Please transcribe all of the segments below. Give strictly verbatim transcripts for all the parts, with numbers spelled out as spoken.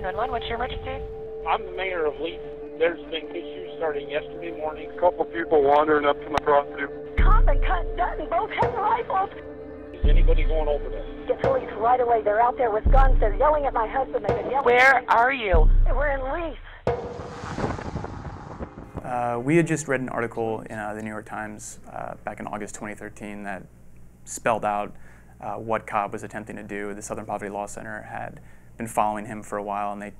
nine one one, what's your emergency? I'm the mayor of Leith. There's been issues starting yesterday morning. A couple people wandering up to my property. Cobb and Cutt Dunn both have rifles. Is anybody going over there? The police right away. They're out there with guns. They're yelling at my husband. They've been yelling. Where are you? We're in Leith. Uh, we had just read an article in uh, the New York Times uh, back in August twenty thirteen that spelled out uh, what Cobb was attempting to do. The Southern Poverty Law Center had been following him for a while, and they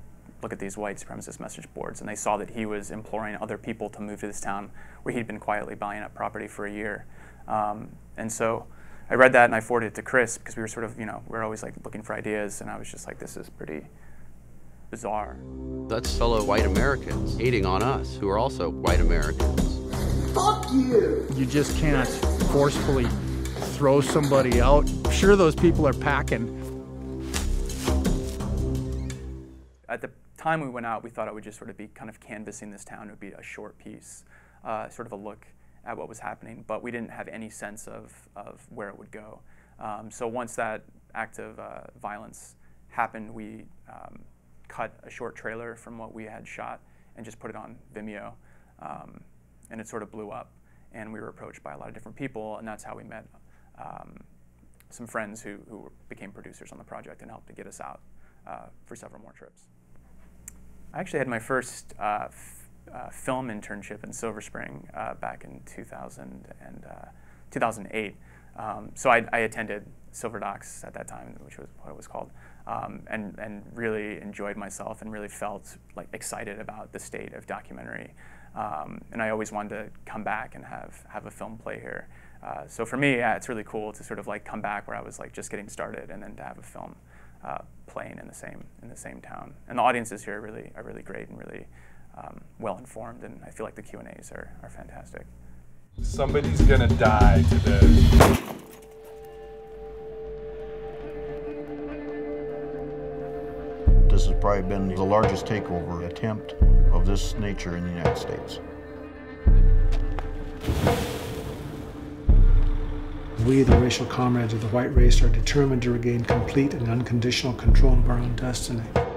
look at these white supremacist message boards, and they saw that he was imploring other people to move to this town where he'd been quietly buying up property for a year. Um, and so I read that and I forwarded it to Chris, because we were sort of, you know, we we're always like looking for ideas, and I was just like, this is pretty bizarre. That's fellow white Americans hating on us, who are also white Americans. Fuck you! You just can't forcefully throw somebody out. I'm sure those people are packing. At the time we went out, we thought it would just sort of be kind of canvassing this town. It would be a short piece, uh, sort of a look at what was happening, but we didn't have any sense of, of where it would go. Um, so once that act of uh, violence happened, we um, cut a short trailer from what we had shot and just put it on Vimeo, um, and it sort of blew up, and we were approached by a lot of different people, and that's how we met um, some friends who, who became producers on the project and helped to get us out uh, for several more trips. I actually had my first uh, f uh, film internship in Silver Spring uh, back in two thousand and two thousand eight. Um, so I, I attended Silver Docs at that time, which was what it was called, um, and and really enjoyed myself and really felt like excited about the state of documentary. Um, and I always wanted to come back and have have a film play here. Uh, so for me, yeah, it's really cool to sort of like come back where I was like just getting started, and then to have a film Uh, playing in the same in the same town, and the audiences here are really are really great and really um, well informed, and I feel like the Q and A's are are fantastic. Somebody's gonna die today. This has probably been the largest takeover attempt of this nature in the United States. We, the racial comrades of the white race, are determined to regain complete and unconditional control of our own destiny.